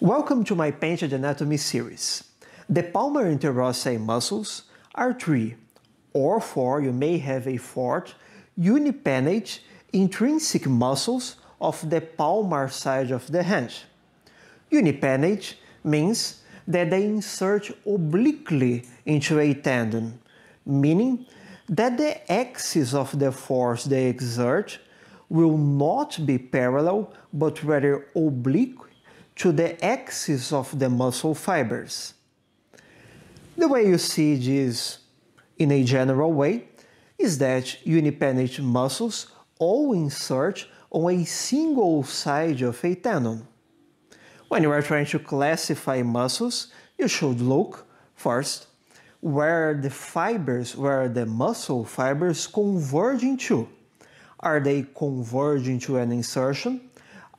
Welcome to my Painted Anatomy series. The palmar interossei muscles are three, or four, you may have a fourth, unipennate intrinsic muscles of the palmar side of the hand. Unipennate means that they insert obliquely into a tendon, meaning that the axis of the force they exert will not be parallel but rather oblique to the axis of the muscle fibers. The way you see this in a general way is that unipennate muscles all insert on a single side of a tendon. When you are trying to classify muscles, you should look first where the muscle fibers converging to. Are they converging to an insertion?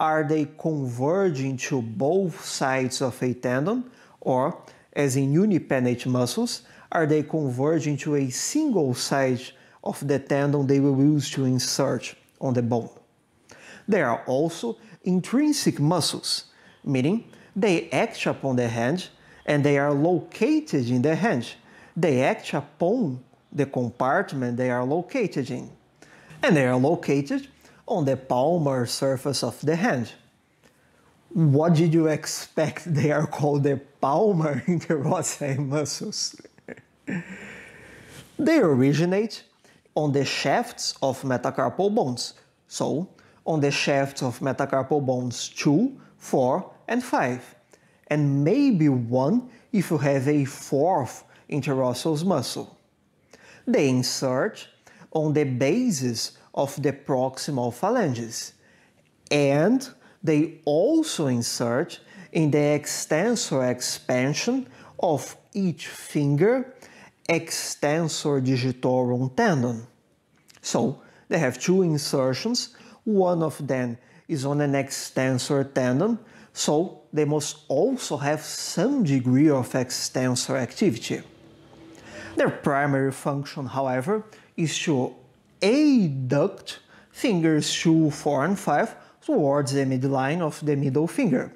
Are they converging to both sides of a tendon? Or, as in unipennate muscles, are they converging to a single side of the tendon they will use to insert on the bone? There are also intrinsic muscles, meaning they act upon the hand and they are located in the hand. They act upon the compartment they are located in. And they are located on the palmar surface of the hand. What did you expect? They are called the palmar interossei muscles. They originate on the shafts of metacarpal bones, so on the shafts of metacarpal bones 2, 4 and 5, and maybe 1 if you have a fourth interosseous muscle. They insert on the bases of the proximal phalanges, and they also insert in the extensor expansion of each finger extensor digitorum tendon. So they have two insertions, one of them is on an extensor tendon, so they must also have some degree of extensor activity. Their primary function, however, is to adduct fingers 2, 4 and 5 towards the midline of the middle finger.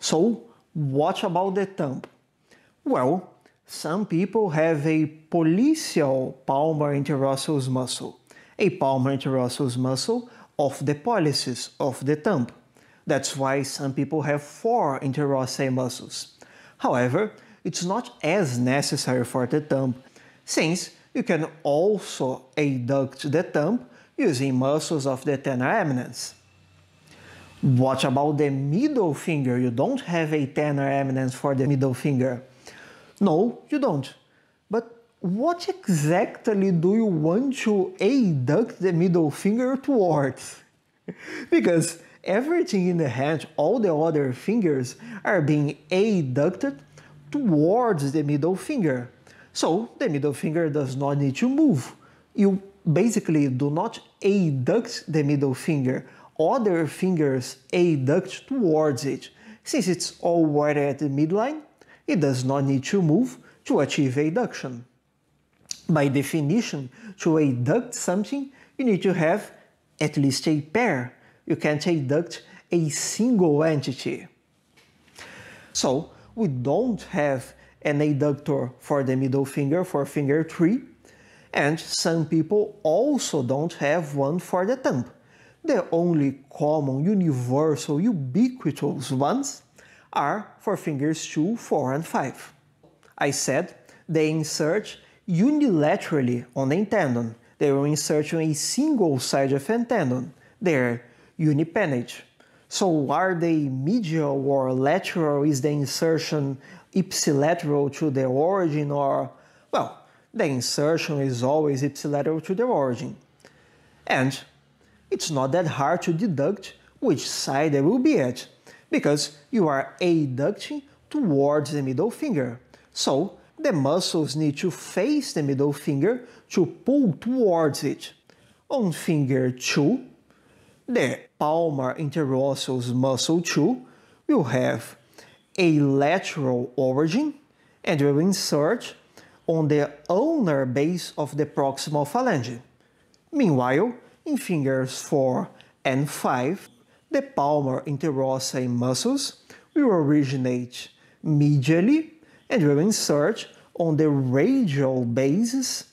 So what about the thumb? Well, some people have a pollicial palmar interosseous muscle, a palmar interosseous muscle of the pollicis of the thumb. That's why some people have four interossei muscles. However, it's not as necessary for the thumb, since you can also adduct the thumb using muscles of the thenar eminence. What about the middle finger? You don't have a thenar eminence for the middle finger. No, you don't. But what exactly do you want to adduct the middle finger towards? Because everything in the hand, all the other fingers, are being adducted towards the middle finger. So the middle finger does not need to move. You basically do not adduct the middle finger. Other fingers adduct towards it. Since it's already at the midline, it does not need to move to achieve adduction. By definition, to adduct something, you need to have at least a pair. You can't adduct a single entity. So we don't have an adductor for the middle finger, for finger 3, and some people also don't have one for the thumb. The only common, universal, ubiquitous ones are for fingers 2, 4 and 5. I said they insert unilaterally on a tendon. They will insert on a single side of a tendon. They are unipennate. So are they medial or lateral? Is the insertion ipsilateral to the origin? Or, well, the insertion is always ipsilateral to the origin. And it's not that hard to deduct which side they will be at, because you are adducting towards the middle finger. So the muscles need to face the middle finger to pull towards it. On finger 2, the palmar interosseous muscle 2 will have a lateral origin and will insert on the ulnar base of the proximal phalange. Meanwhile, in fingers 4 and 5, the palmar interossei muscles will originate medially and will insert on the radial basis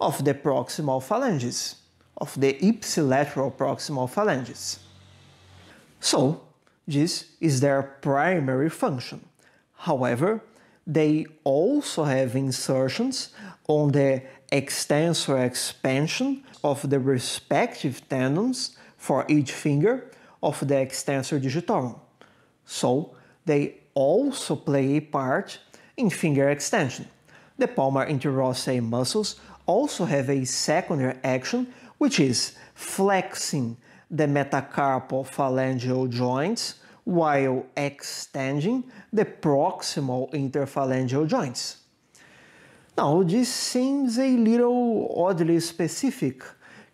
of the proximal phalanges, of the ipsilateral proximal phalanges. So, this is their primary function. However, they also have insertions on the extensor expansion of the respective tendons for each finger of the extensor digitorum. So, they also play a part in finger extension. The palmar interossei muscles also have a secondary action, which is flexing the metacarpophalangeal joints while extending the proximal interphalangeal joints. Now, this seems a little oddly specific.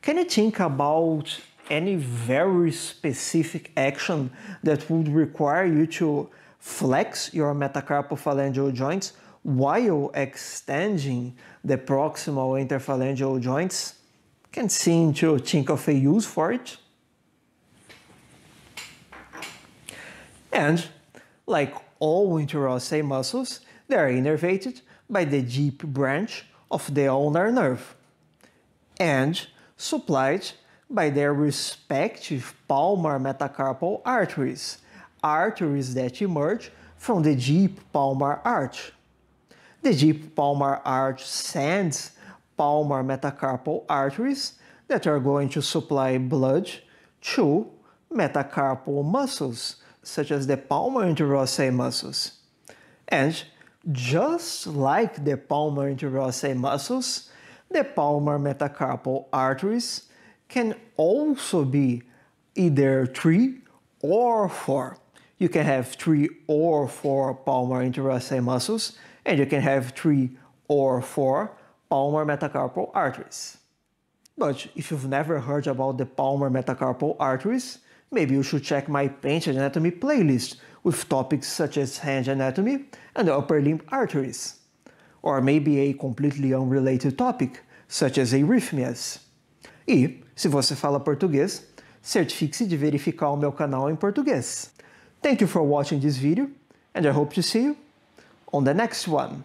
Can you think about any very specific action that would require you to flex your metacarpophalangeal joints while extending the proximal interphalangeal joints? Can't seem to think of a use for it. And, like all interossei muscles, they are innervated by the deep branch of the ulnar nerve and supplied by their respective palmar metacarpal arteries, arteries that emerge from the deep palmar arch. The deep palmar arch sends palmar metacarpal arteries that are going to supply blood to metacarpal muscles, such as the palmar interossei muscles. And just like the palmar interossei muscles, the palmar metacarpal arteries can also be either 3 or 4. You can have 3 or 4 palmar interossei muscles, and you can have 3 or 4 palmar metacarpal arteries. But if you've never heard about the palmar metacarpal arteries, maybe you should check my Painted Anatomy playlist with topics such as hand anatomy and upper limb arteries, or maybe a completely unrelated topic, such as arrhythmias. E, se você fala português, certifique-se de verificar o meu canal em português. Thank you for watching this video, and I hope to see you on the next one.